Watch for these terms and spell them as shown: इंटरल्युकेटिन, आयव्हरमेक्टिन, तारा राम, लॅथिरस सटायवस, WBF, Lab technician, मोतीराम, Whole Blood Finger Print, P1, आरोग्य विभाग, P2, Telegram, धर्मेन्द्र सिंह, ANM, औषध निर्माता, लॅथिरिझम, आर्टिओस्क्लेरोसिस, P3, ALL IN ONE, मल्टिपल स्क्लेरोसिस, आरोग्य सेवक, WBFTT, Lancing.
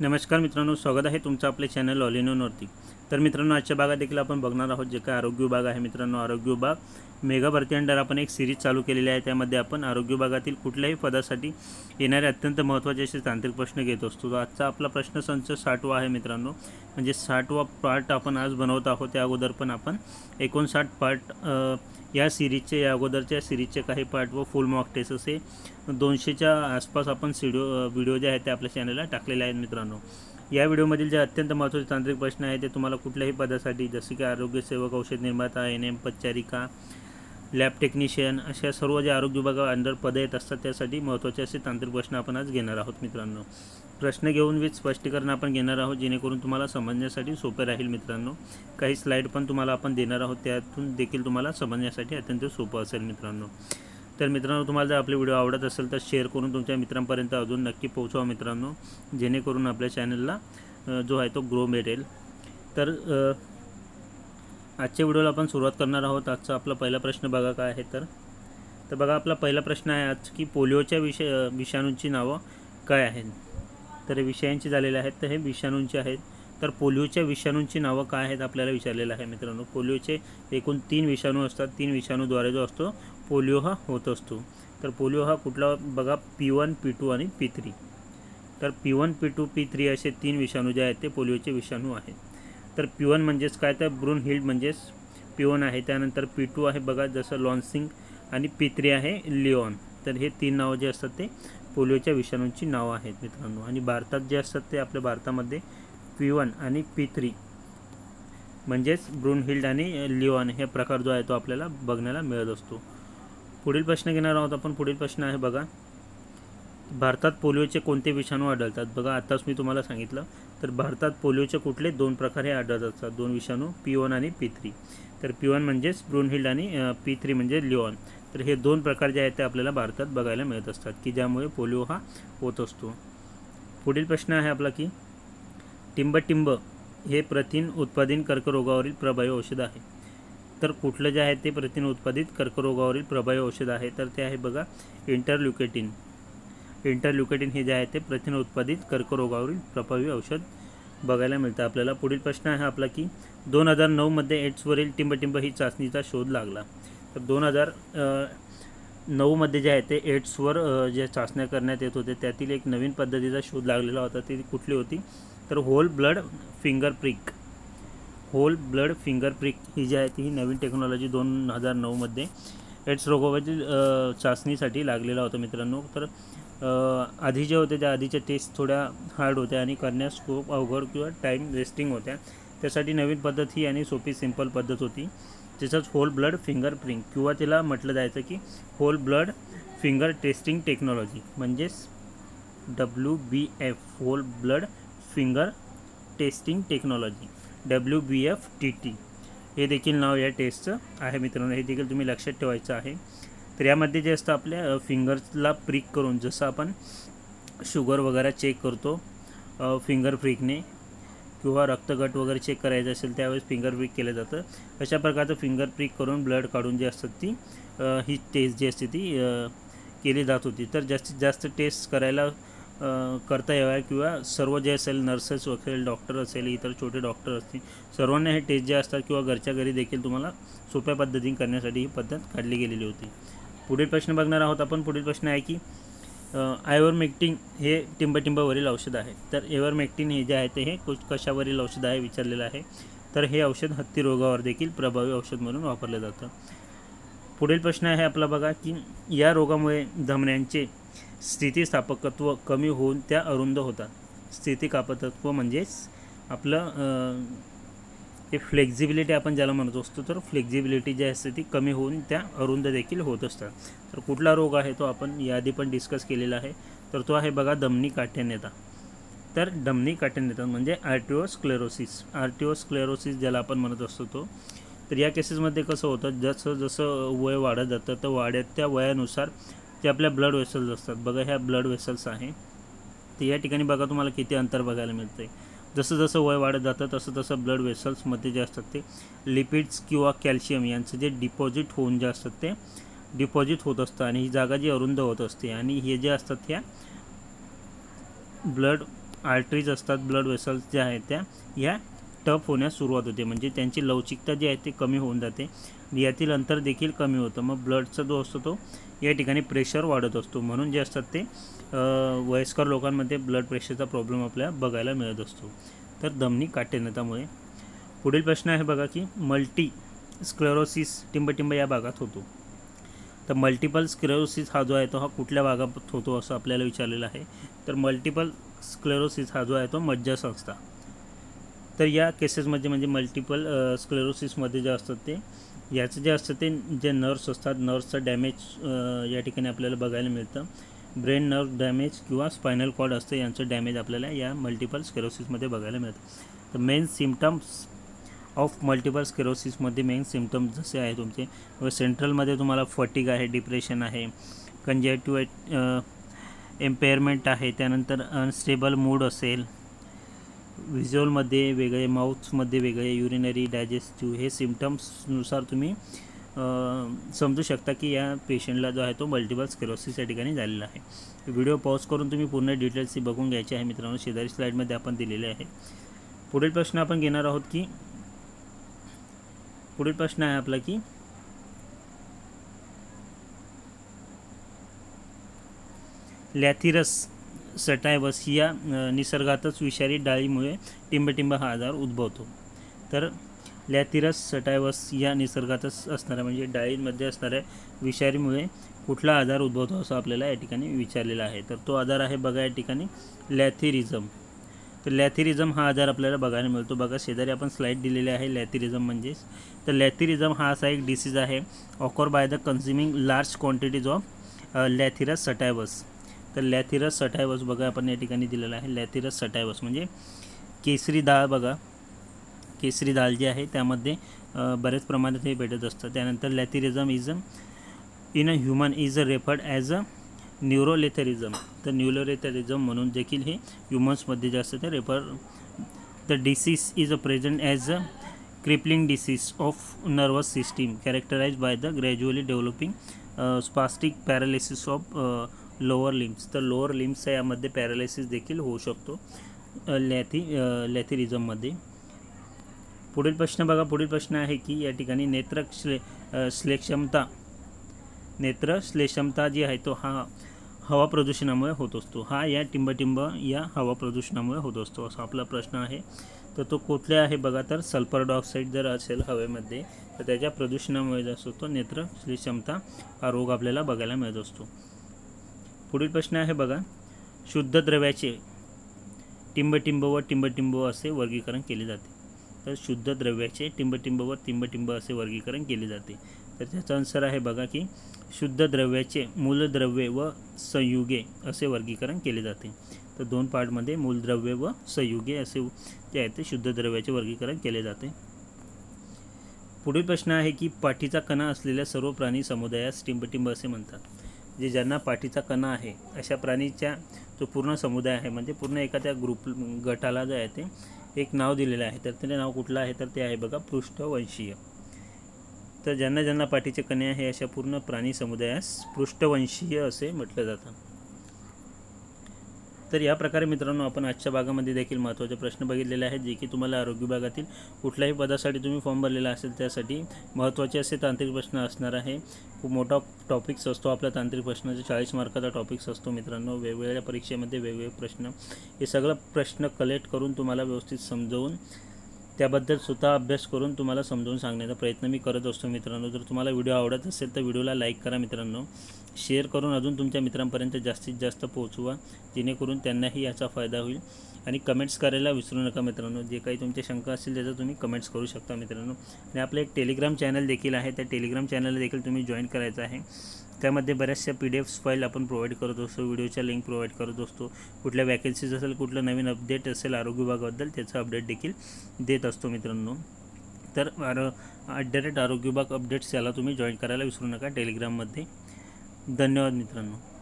नमस्कार मित्रांनो, स्वागत आहे तुमचं आपले चॅनल ऑल इन ओनवरती। तर मित्रांनो, आजच्या भागात देखील आपण बघणार आहोत जे काय आरोग्य विभाग आहे। मित्रांनो, आरोग्य विभाग मेगा भरती अंडर आपण एक सीरीज चालू केलेली आहे। त्यामध्ये आपण आरोग्य विभागातील कुठल्याही पदासाठी येणारे अत्यंत महत्त्वाचे असे तांत्रिक प्रश्न घेत असतो। आजचा आपला प्रश्न संच 60वा आहे मित्रांनो, म्हणजे 60वा पार्ट आपण आज बनवत आहोत। त्या अगोदर पण आपण 59 पार्ट या सीरीजचे या अगोदरच्या सीरीजचे काही पार्ट व फुल मॉक टेस्ट असे 200च्या आसपास आपण व्हिडिओ जे आहेत ते आपल्या चॅनलला टाकलेले आहेत। मित्रांनो, या व्हिडिओमधील जे अत्यंत महत्त्वाचे तांत्रिक प्रश्न आहेत ते तुम्हाला कुठल्याही पदासाठी जसे की आरोग्यसेवक, औषध निर्माता, ANM, पच्चारिका, लॅब टेक्निशियन अशा सर्व जे आरोग्य विभागा अंडर पदे येत असतात त्यासाठी महत्त्वाचे असे तांत्रिक प्रश्न आपण आज घेणार आहोत। मित्रांनो, प्रश्न घेऊन विथ स्पष्टीकरण आपण घेणार आहोत जेणेकरून तुम्हाला समजण्यासाठी सोपे राहील। मित्रांनो, काही स्लाइड पण तुम्हाला आपण देणार आहोत, त्यातून देखील तुम्हाला समजण्यासाठी अत्यंत सोपं असेल। मित्रांनो, तर मित्रांनो, तुम्हाला जर आपले व्हिडिओ आवडत असेल तर शेअर करून तुमच्या मित्रांपर्यंत अजून नक्की पोहोचवा मित्रांनो, जेणेकरून आपल्या चॅनलला जो आहे तो ग्रो मिळेल। तर आजच्या व्हिडिओला आपण सुरुवात करणार आहोत। आजचा आपला पहिला प्रश्न बघा काय आहे। तर बघा, आपला पहिला प्रश्न आहे आज की पोलिओच्या विषाणूंची नावं काय आहेत। तर विषयांची झालेले आहेत, तर हे विषाणूंचे आहेत। तर पोलिओच्या विषाणूंची नावं काय आहेत आपल्याला विचारलेलं आहे। मित्रांनो, पोलिओचे एकूण 3 विषाणू असतात। 3 विषाणूद्वारे जो असतो पोलिओ हा होत असतो। तर पोलिओ हा कुठला, बघा, P1, P2 आणि P3। तर P1, P2, P3 असे 3 विषाणू जे आहेत ते पोलिओचे विषाणू आहेत। तर P1 म्हणजेच काय, तर ब्रुनहिल्ड म्हणजेच P1 आहे। त्यानंतर P2 आहे बघा, जसं लॉन्सिंग, आणि P3 आहे लिओन। तर हे 3 नावं जे असतात ते पोलिओच्या विषाणूंची नावं आहेत मित्रांनो। आणि भारतात जे असतात ते आपल्या भारतामध्ये P1 आणि P3 म्हणजेच ब्रुनहिल्ड आणि लिओन हे प्रकार जो आहे तो आपल्याला बघण्याला मिळत असतो। पुढील प्रश्न घेणार आहोत आपण। पुढील प्रश्न आहे बघा, भारतात पोलिओचे कोणते विषाणू आढळतात। बघा, आताच मी तुम्हाला सांगितलं, तर भारतात पोलिओचे कुठले 2 प्रकार हे आढळत असतात, 2 विषाणू, P1 आणि P3। तर P1 म्हणजेच ब्रुनहिल्ड आणि P3 म्हणजे लिओन। तर हे 2 प्रकार जे आहेत ते आपल्याला भारतात बघायला मिळत असतात की ज्यामुळे पोलिओ हा होत असतो। पुढील प्रश्न आहे आपला की टिंबटिंब हे प्रथिन उत्पादित कर्करोगावरील प्रभावी औषध आहे। तर कुठलं जे आहे ते प्रथिन उत्पादित कर्करोगावरील प्रभावी औषध आहे, तर ते आहे बघा इंटरल्युकेटिन। इंटरल्युकेटिन हे जे आहे ते प्रथिन उत्पादित कर्करोगावरील प्रभावी औषध बघायला मिळतं आपल्याला। पुढील प्रश्न आहे आपला की 2009 मध्ये एड्सवरील टिंबटिंब ही चाचणीचा शोध लागला। तर 2009 मध्ये जे आहे ते एड्सवर ज्या चाचण्या करण्यात येत होते त्यातील एक नवीन पद्धतीचा शोध लागलेला होता। ती कुठली होती, तर होल ब्लड फिंगर प्रिक ही जी आहे ती ही नवीन टेक्नॉलॉजी 2009 मध्ये एड्स रोगावरील चाचणीसाठी लागलेला होता मित्रांनो। तर आधी जे होते त्या आधीच्या टेस्ट थोड्या हार्ड होत्या आणि करण्यास खूप अवघड किंवा टाईम वेस्टिंग होत्या, त्यासाठी नवीन पद्धत ही आणि सोपी सिंपल पद्धत होती ज्याचाच होल ब्लड फिंगर प्रिंट किंवा त्याला म्हटलं जायचं की whole blood finger testing technology म्हणजेच WBF, whole blood finger testing technology WBFTT हे देखील नाव या टेस्टचं आहे मित्रांनो। हे देखील तुम्ही लक्षात ठेवायचं आहे। तर यामध्ये जे असतं आपल्या फिंगर्सला प्रिक करून, जसं आपण शुगर वगैरे चेक करतो फिंगर प्रिकने किंवा रक्तगट वगैरे चेक करायचं असेल त्यावेळेस फिंगर प्रिक केलं जातं, अशा प्रकारचं फिंगर प्रिक करून ब्लड काढून जे असतात ती ही टेस्ट जी असते ती केली जात होती। तर जास्तीत जास्त टेस्ट करता याव्या किंवा सर्व जे असेल नर्सेस वगैरे डॉक्टर असेल इतर छोटे डॉक्टर असतील सर्वांना हे टेस्ट जे असतात किंवा घरच्या घरी देखील तुम्हाला सोप्या पद्धतीने करण्यासाठी ही पद्धत काढली गेलेली होती। पुढील प्रश्न बघणार आहोत आपण। पुढील प्रश्न आहे की आयव्हरमेक्टिन हे टिंबटिंबावरील औषध आहे। तर आयव्हरमेक्टिन हे जे आहे ते हे कशावरील औषध आहे विचारलेलं आहे। तर हे औषध हत्ती रोगावर देखील प्रभावी औषध म्हणून वापरलं जातं। पुढील प्रश्न आहे आपला बघा की या रोगामुळे धमन्यांचे स्थितीस्थापकत्व कमी होऊन त्या अरुंद होतात। स्थितीस्थापकत्व म्हणजेच आपलं ते फ्लेक्झिबिलिटी आपण ज्याला म्हणत असतो, तर फ्लेक्झिबिलिटी जी असते ती कमी होऊन त्या अरुंद देखील होत असतात। तर कुठला रोग आहे तो आपण याआधी पण डिस्कस केलेला आहे, तर तो आहे बघा धमनी काठिण्यता। तर धमनी काठिण्यता म्हणजे आर्टिओस्क्लेरोसिस, आर्टिओस्क्लेरोसिस ज्याला आपण म्हणत असतो तो। तर या केसेसमध्ये कसं होतं, जसं जसं वय वाढत जातं तर वाढत त्या वयानुसार ते आपल्या ब्लड वेसल्स असतात बघा, ह्या ब्लड वेसल्स आहे। तर या ठिकाणी बघा तुम्हाला किती अंतर बघायला मिळते, जसं जसं वय वाढत जातं तसं तसं ब्लड वेसल्समध्ये जे असतात ते लिपिड्स किंवा कॅल्शियम यांचं जे डिपॉझिट होऊन जे असतात ते डिपॉझिट होत असतं आणि ही जागा जी अरुंद होत असते आणि हे जे असतात ह्या ब्लड आर्टरीज असतात, ब्लड वेसल्स ज्या आहेत त्या ह्या टफ होण्यास सुरुवात होते, म्हणजे त्यांची लवचिकता जी आहे ती कमी होऊन जाते, यातील अंतर देखील कमी होतं, मग ब्लडचा जो असतो तो या ठिकाणी प्रेशर वाढत असतो, म्हणून जे असतात ते वयस्कर लोकांमध्ये ब्लड प्रेशरचा प्रॉब्लेम आपल्याला बघायला मिळत असतो. तर धमनी काटेनतामुळे. पुढील प्रश्न आहे बघा की मल्टी स्क्लेरोसिस टिंबटिंब या भागात होतो, तर मल्टिपल स्क्लेरोसिस हा जो आहे तो हा कुठल्या भागात होतो असं आपल्याला विचारलेलं आहे. तर मल्टिपल स्क्लेरोसिस हा जो आहे तो मज्जासंस्था, तर या केसेसमध्ये म्हणजे मल्टिपल स्क्लेरोसिसमध्ये जे असतात ते याचं जे असतं ते जे नर्व्स असतात नर्व्सचा डॅमेज या ठिकाणी आपल्याला बघायला मिळतं, ब्रेन नर्व डॅमेज किंवा स्पायनल कॉर्ड असतं यांचं डॅमेज आपल्याला या मल्टिपल स्क्लेरोसिसमध्ये बघायला मिळतं. तर मेन सिम्पटम्स ऑफ मल्टिपल स्क्लेरोसिसमध्ये मेन सिम्पटम्स जसे आहे तुमचे सेंट्रलमध्ये तुम्हाला फटिग आहे, डिप्रेशन आहे, कंजेक्टिव्ह एम्पेअरमेंट आहे, त्यानंतर अनस्टेबल मूड असेल, व्हिज्युअलमध्ये वेगळे, माउथमध्ये वेगळे, युरिनरी, डायजेस्टिव्ह हे सिम्पटम्सनुसार तुम्ही समजू शकता की या पेशंटला जो आहे तो मल्टिपल स्क्लेरोसिस या ठिकाणी झालेला आहे. व्हिडिओ पॉज करून तुम्ही पूर्ण डिटेल्स बघून घ्यायचे आहे मित्रांनो, शेजारी स्लाईडमध्ये आपण दिलेले आहे. पुढील प्रश्न आपण घेणार आहोत की पुढील प्रश्न आहे आपला की लॅथिरस सटायवस या निसर्गातच विषारी डाळीमुळे टिंबटिंब हा आजार उद्भवतो. तर लॅथिरस सटायवस या निसर्गातच असणाऱ्या म्हणजे डाळींमध्ये असणाऱ्या विषारीमुळे कुठला आजार उद्भवतो असं आपल्याला या ठिकाणी विचारलेला आहे. तर तो आजार आहे बघा या ठिकाणी लॅथिरिझम. तर लॅथिरिझम हा आजार आपल्याला बघायला मिळतो. बघा शेजारी आपण स्लाईड दिलेले आहे लॅथिरिझम म्हणजेच. तर लॅथिरिझम हा असा एक डिसीज आहे occur by the consuming large quantities of लॅथिरस सटायवस. तर लॅथिरस सटायवस बघा आपण या ठिकाणी दिलेला आहे लॅथिरस सटायवस म्हणजे केसरी डाळ. बघा केसरी डाळ जी आहे त्यामध्ये बऱ्याच प्रमाणात हे भेटत असतं. त्यानंतर लॅथिरिझम is in a human is referred as a neurolathyrism. तर न्यूरोलेथरिझम म्हणून देखील हे ह्युमन्समध्ये जे असतं ते refer. The disease is a present as a crippling disease of nervous system characterise by the gradually developing spastic paralysis of lower limbs. तर lower लिम्सचा यामध्ये पॅरालिसिस देखील होऊ शकतो लॅथिरिझममध्ये. पुढील प्रश्न बघा. पुढील प्रश्न आहे की या ठिकाणी नेत्र श्लेषमता जी आहे तो हा हवा प्रदूषणामुळे होत असतो. हा या टिंबटिंब या हवा प्रदूषणामुळे होत असतो असा आपला प्रश्न आहे. तर तो कुठला आहे बघा. तर सल्फर डायऑक्साईड जर असेल हवेमध्ये तर त्याच्या प्रदूषणामुळे जो असतो तो नेत्र श्लेषमता हा रोग आपल्याला बघायला मिळत असतो. पुढील प्रश्न आहे बघा शुद्ध द्रव्याचे टिंबटिंब व टिंबटिंब असे वर्गीकरण केले जाते. तर शुद्ध द्रव्याचे टिंबटिंब व टिंबटिंब असे वर्गीकरण केले जाते. तर त्याचा आन्सर आहे बघा की शुद्ध द्रव्याचे मूलद्रव्ये व संयुगे असे वर्गीकरण केले जाते. तर दोन पार्टमध्ये मूलद्रव्ये व संयुगे असे जे आहे ते शुद्ध द्रव्याचे वर्गीकरण केले जाते. पुढील प्रश्न आहे की पाठीचा कणा असलेल्या सर्व प्राणी समुदायास टिंबटिंब असे म्हणतात. जे ज्यांना पाठीचा कणा आहे अशा प्राणीचा जो पूर्ण समुदाय आहे म्हणजे पूर्ण एखाद्या गटाला जे आहे ते एक नाव दिलेलं आहे. तर ते नाव कुठलं आहे तर ते आहे बघा पृष्ठवंशीय. तर ज्यांना ज्यांना पाठीचे कणे आहे अशा पूर्ण प्राणी समुदायास पृष्ठवंशीय असे म्हटलं जातं. तर या प्रकारे मित्रांनो आपण आजच्या भागामध्ये देखील महत्त्वाचे प्रश्न बघितलेले आहेत जे की तुम्हाला आरोग्य विभागातील कुठल्याही पदासाठी तुम्ही फॉर्म भरलेला असेल त्यासाठी महत्त्वाचे असे तांत्रिक प्रश्न असणार आहे. खूप मोठा टॉपिक्स असतो आपला तांत्रिक प्रश्नाचा 40 मार्काचा टॉपिक्स असतो मित्रांनो. वेगवेगळ्या परीक्षेमध्ये वेगवेगळे प्रश्न हे सगळं प्रश्न कलेक्ट करून तुम्हाला व्यवस्थित समजवून त्याबद्दल स्वतः अभ्यास करून तुम्हाला समजून सांगण्याचा प्रयत्न मी करत असतो मित्रांनो. जर तुम्हाला व्हिडिओ आवडत असेल तर व्हिडिओला लाईक करा मित्रांनो, शेअर करून अजून तुमच्या मित्रांपर्यंत जास्तीत जास्त पोहोचवा जेणेकरून त्यांनाही याचा फायदा होईल. आणि कमेंट्स करायला विसरू नका मित्रांनो. जे काही तुमच्या शंका असतील त्याचा तुम्ही कमेंट्स करू शकता मित्रांनो. आणि आपलं एक टेलिग्राम चॅनल देखील आहे त्या टेलिग्राम चॅनलला देखील तुम्ही जॉईन करायचं आहे. त्यामध्ये बऱ्याचशा PDF फाईल आपण प्रोव्हाइड करत असतो, व्हिडिओच्या लिंक प्रोव्हाइड करत असतो, कुठल्या वॅकन्सीज असेल कुठलं नवीन अपडेट असेल आरोग्य विभागाबद्दल त्याचं अपडेट देखील देत असतो मित्रांनो. तर @ आरोग्य विभाग अपडेट्स याला तुम्ही जॉईन करायला विसरू नका टेलिग्राममध्ये. धन्यवाद मित्रांनो.